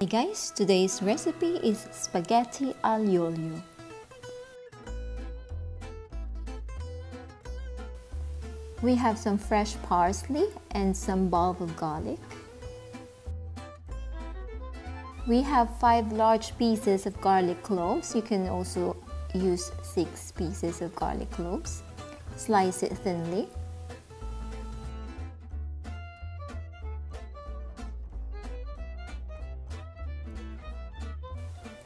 Hey guys, today's recipe is Spaghetti Aglio E Olio. We have some fresh parsley and some bulb of garlic. We have 5 large pieces of garlic cloves. You can also use 6 pieces of garlic cloves. Slice it thinly.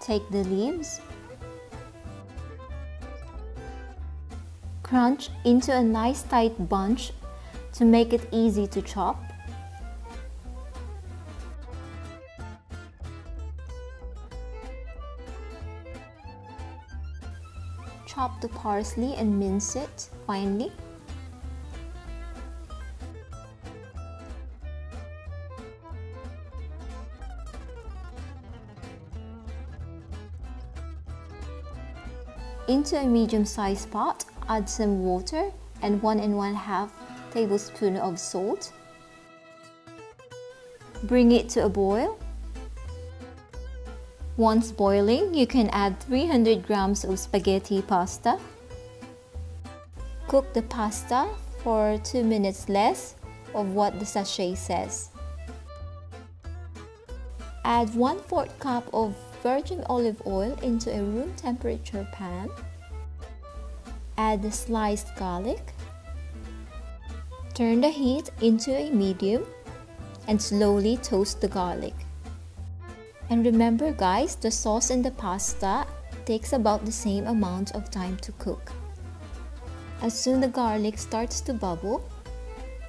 Take the leaves, crunch into a nice tight bunch to make it easy to chop. Chop the parsley and mince it finely. Into a medium-sized pot, add some water and 1½ tablespoon of salt. Bring it to a boil. Once boiling, you can add 300 grams of spaghetti pasta. Cook the pasta for 2 minutes less of what the sachet says. Add 1/4 cup of virgin olive oil into a room temperature pan. Add the sliced garlic. Turn the heat into a medium and slowly toast the garlic. And remember guys, the sauce in the pasta takes about the same amount of time to cook. As soon as the garlic starts to bubble,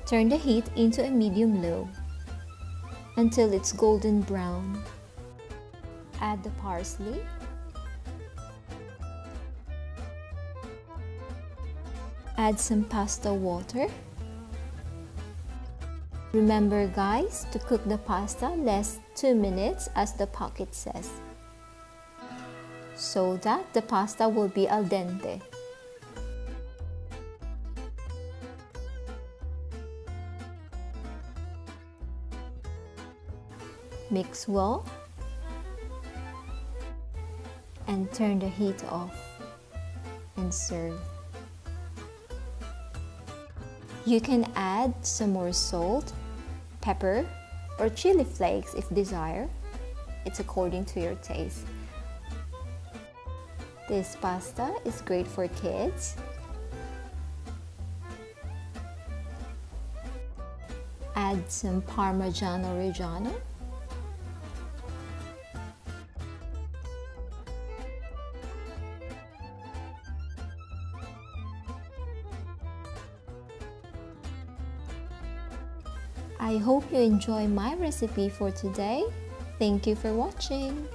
turn the heat into a medium-low until it's golden brown. Add the parsley. Add some pasta water. Remember guys, to cook the pasta less 2 minutes as the packet says, so that the pasta will be al dente. Mix well. And turn the heat off and serve. You can add some more salt, pepper, or chili flakes if desired. It's according to your taste. This pasta is great for kids. Add some Parmigiano-Reggiano. I hope you enjoy my recipe for today. Thank you for watching.